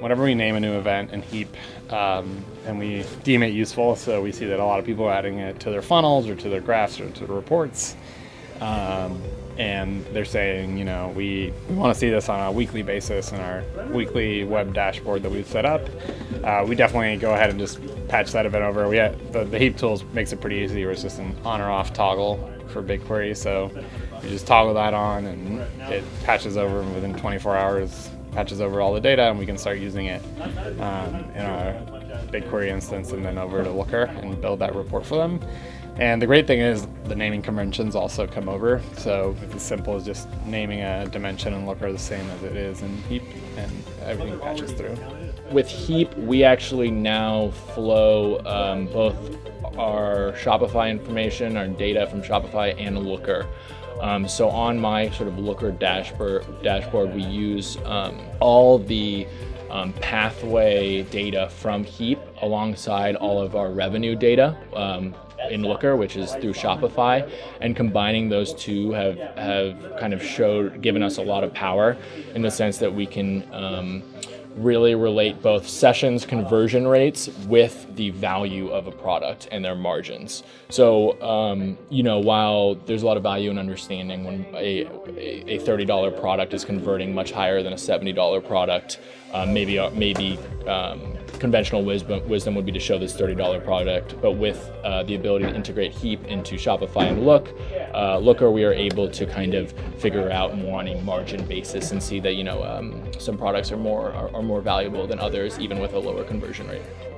whenever we name a new event in Heap and we deem it useful, so we see that a lot of people are adding it to their funnels or to their graphs or to the reports, and they're saying, you know, we want to see this on a weekly basis in our weekly web dashboard that we've set up, we definitely go ahead and just patch that event over. The Heap tools makes it pretty easy, where it's just an on or off toggle for BigQuery, so you just toggle that on and it patches over within 24 hours, patches over all the data, and we can start using it in our BigQuery instance and then over to Looker and build that report for them. And the great thing is the naming conventions also come over, so it's as simple as just naming a dimension in Looker the same as it is in Heap, and everything patches through. With Heap, we actually now flow both our Shopify information, our data from Shopify, and Looker. So on my sort of Looker dashboard, we use all the pathway data from Heap alongside all of our revenue data in Looker, which is through Shopify, and combining those two have kind of given us a lot of power, in the sense that we can really relate both sessions conversion rates with the value of a product and their margins. So you know, while there's a lot of value in understanding when a $30 product is converting much higher than a $70 product, maybe conventional wisdom would be to show this $30 product, but with the ability to integrate Heap into Shopify and Looker, we are able to kind of figure out more on a margin basis and see that, you know, some products are more valuable than others, even with a lower conversion rate.